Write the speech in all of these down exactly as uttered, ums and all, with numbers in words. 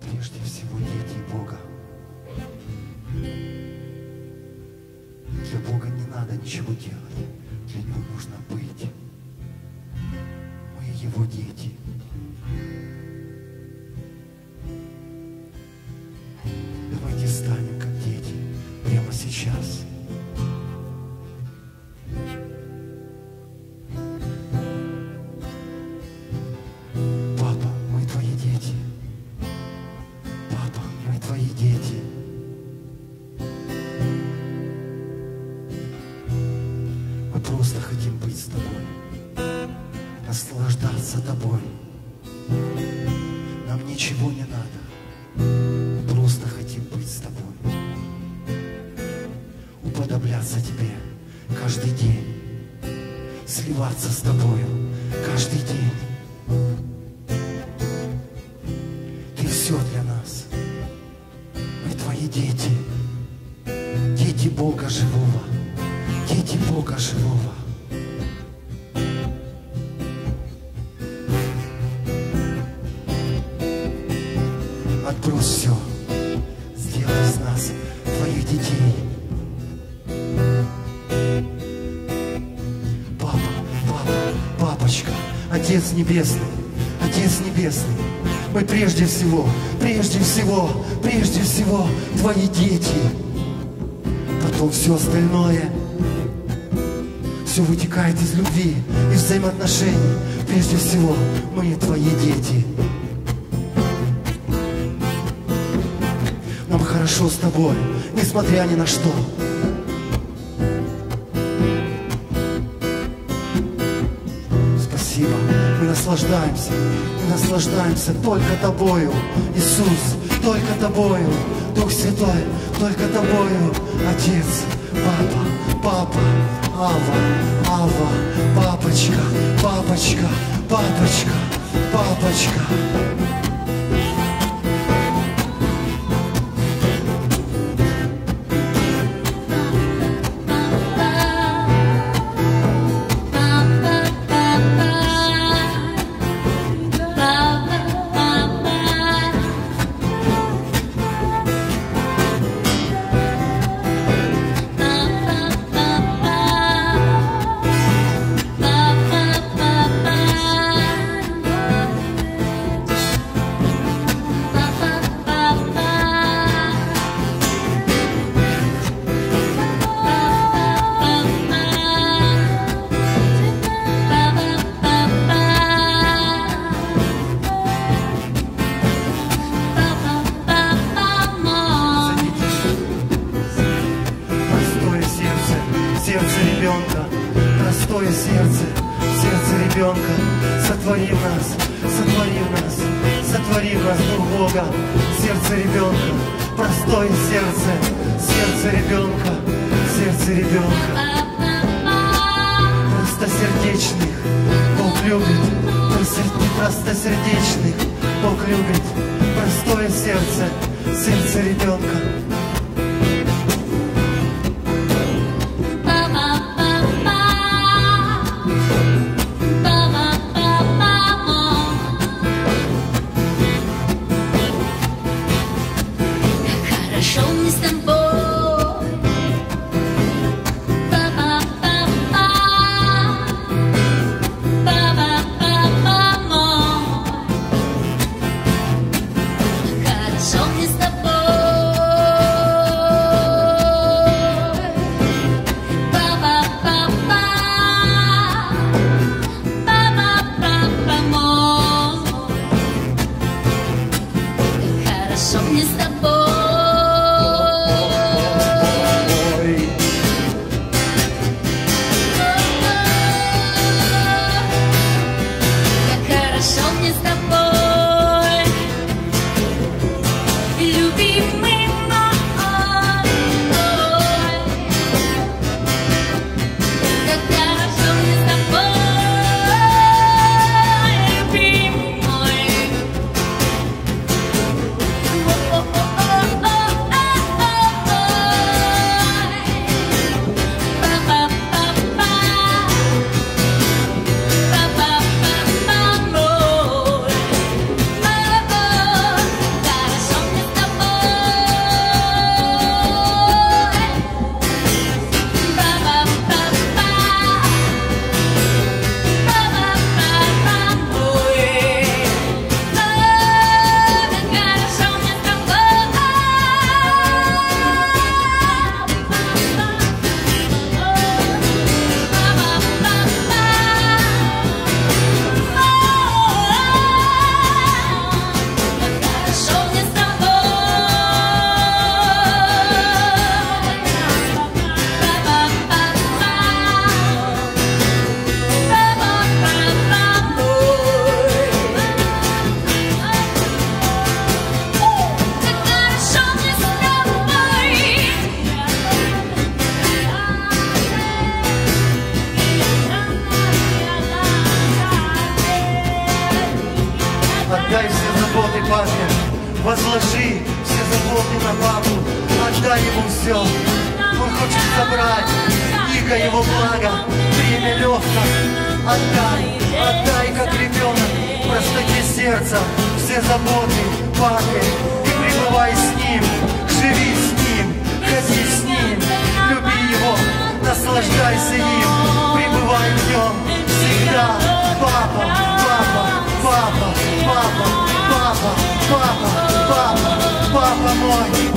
прежде всего найти Бога. Для Бога не надо ничего делать, для Него нужно быть. Мы Его дети. Давайте станем как дети прямо сейчас. С тобою каждый день. Ты все для нас. Мы твои дети. Дети Бога живого. Дети Бога живого. Отбрось все. Сделай из нас твоих детей. Отец Небесный, Отец Небесный, мы прежде всего, прежде всего, прежде всего твои дети. Потом все остальное, все вытекает из любви и взаимоотношений. Прежде всего, мы твои дети. Нам хорошо с тобой, несмотря ни на что. Наслаждаемся, наслаждаемся только тобою, Иисус, только тобою, Дух Святой, только тобою, Отец, Папа, Папа, Авва, Авва, Папочка, Папочка, Папочка, Папочка. Люблю все заботы папе, возложи все заботы на папу, отдай ему все. Он хочет забрать иго его блага, время легко. Отдай, отдай, как ребенок, в простоте сердца все заботы папе и пребывай с ним, живи с ним, ходи с ним, люби его, наслаждайся им, пребывай в нем всегда, папа. Папа, папа, папа, папа, папа, папа мой. Папа, папа, папа мой.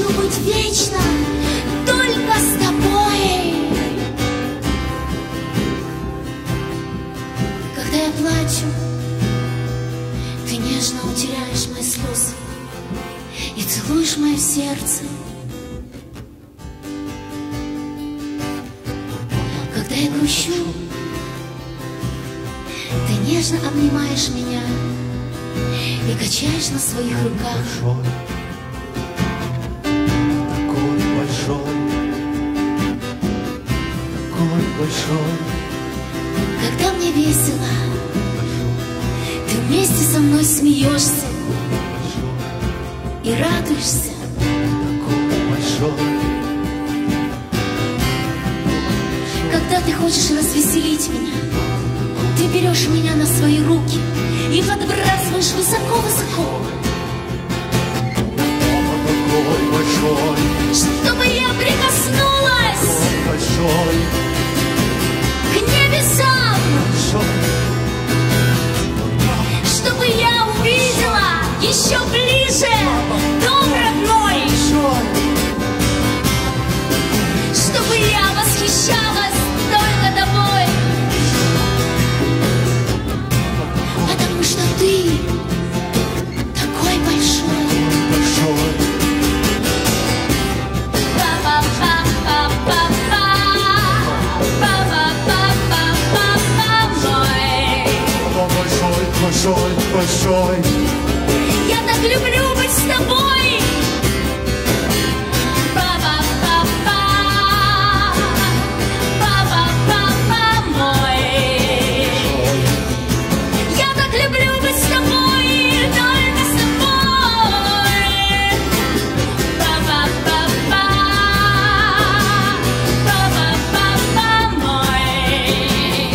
хочу быть вечно только с тобой. Когда я плачу, ты нежно утираешь мои слезы и целуешь мое сердце. Когда я грущу, ты нежно обнимаешь меня и качаешь на своих руках. Такой большой, такой большой. Когда мне весело, большой, ты вместе со мной смеешься и радуешься. Такой большой. Когда ты хочешь развеселить меня, ты берешь меня на свои руки и подбрасываешь высоко-высоко. Такой большой, чтобы я прикоснулась большой к небесам, большой, чтобы я увидела еще ближе дом родной, большой, чтобы я восхищалась только тобой. Большой, большой. Я так люблю быть с тобой. Па-па-па-па, па-па-па-па мой. Я так люблю быть с тобой, только с тобой. Па-па-па-па, па-па-па-па мой.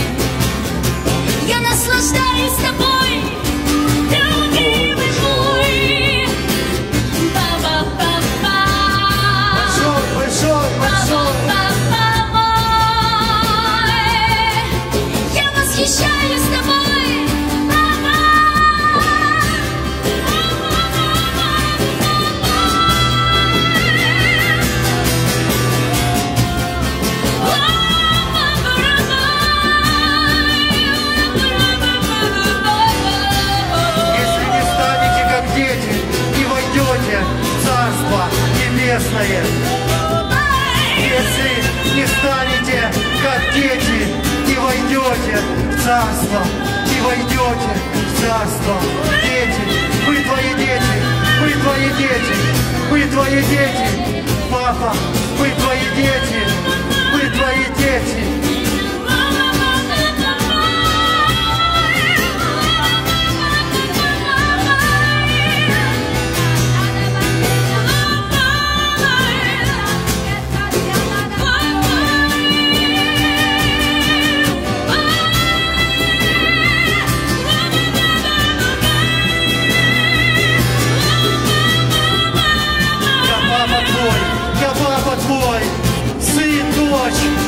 Я наслаждаюсь тобой. Если не станете, как дети, не войдете в царство, не войдете в царство. Дети, мы твои дети, мы твои дети, мы твои дети, папа, мы твои дети, мы твои дети.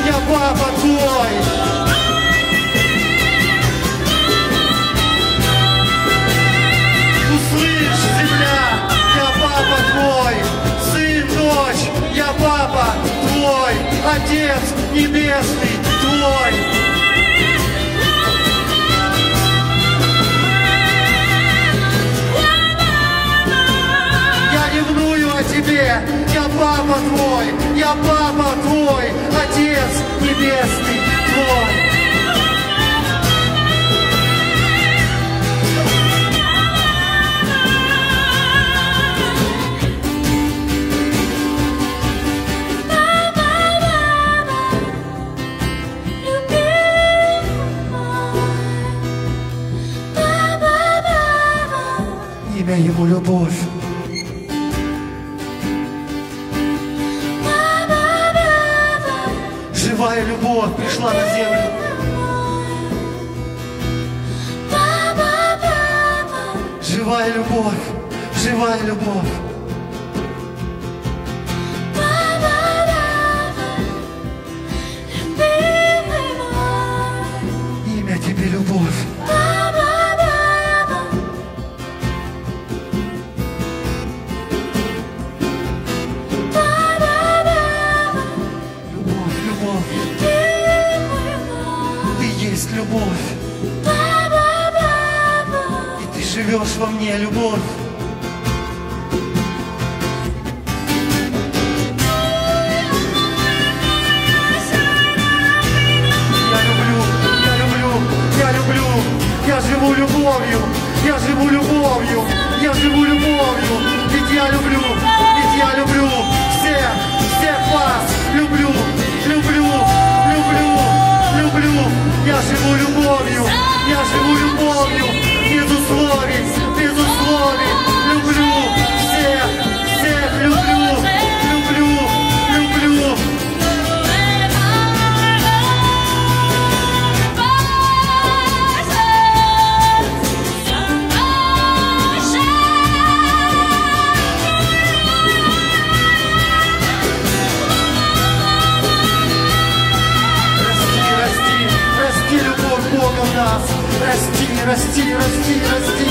Я папа твой. Услышь, земля, я папа твой. Сын, дочь, я папа твой. Отец небесный твой. Я ревную о тебе, я папа твой. Я папа твой, Отец небесный твой. Имя Ему любовь. Твоя любовь пришла на землю. Живая любовь, живая любовь. Имя тебе любовь. живешь во мне, любовь. Я люблю, я люблю, я люблю, я живу любовью, я живу любовью, я живу любовью, ведь я люблю, ведь я люблю всех, всех вас, люблю, люблю, люблю, люблю, я живу любовью, я живу любовью, без условий, без условий, люблю всех, всех люблю, люблю, люблю. Бога в нас, расти, расти, расти, расти.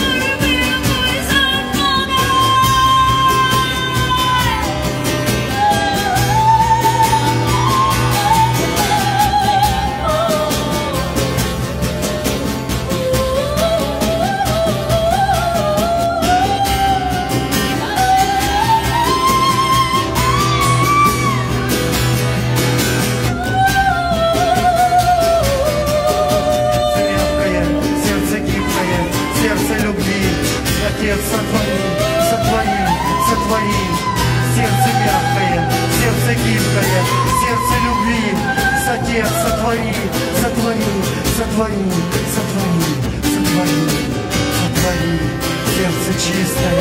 Отец, сотвори, сотвори, сотвори, сердце мягкое, сердце гибкое, сердце любви. Отец, сотвори, сотвори, сотвори, сотвори, сотвори, сотвори, сердце чистое,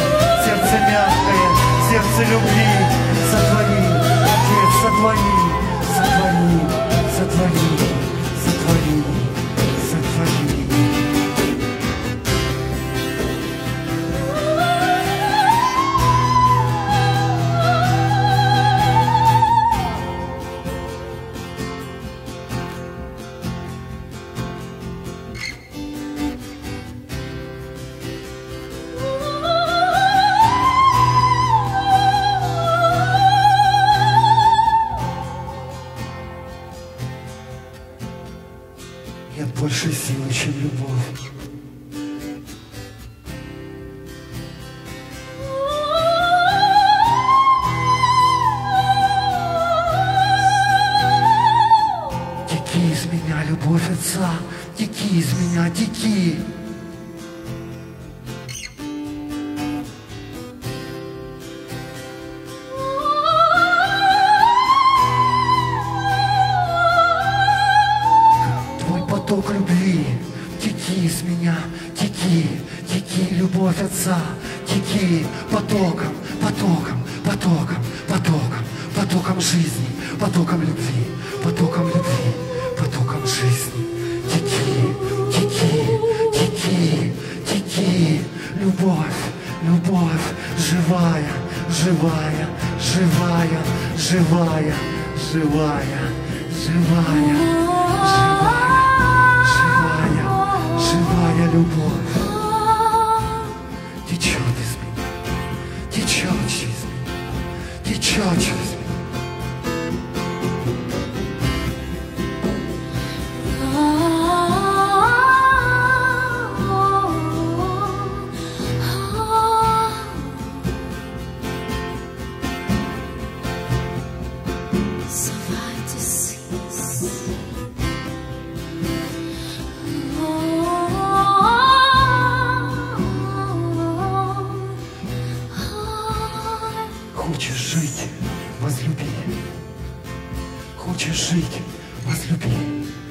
сердце мягкое, сердце любви. Сотвори, отец, сотвори, сотвори, сотвори, сотвори, сотвори. Нет больше силы, чем любовь. Дикий из меня, любовь отца, дикий из меня, дикий. Поток любви, теки из меня, теки, теки, любовь отца, теки потоком, потоком, потоком, потоком, потоком жизни, потоком любви, потоком любви, потоком жизни, теки, теки, теки, теки, любовь, любовь, живая, живая, живая, живая, живая, живая. Живая любовь течет из меня, течет через меня, течет через меня. Хочешь жить, возлюби. Хочешь жить, возлюби.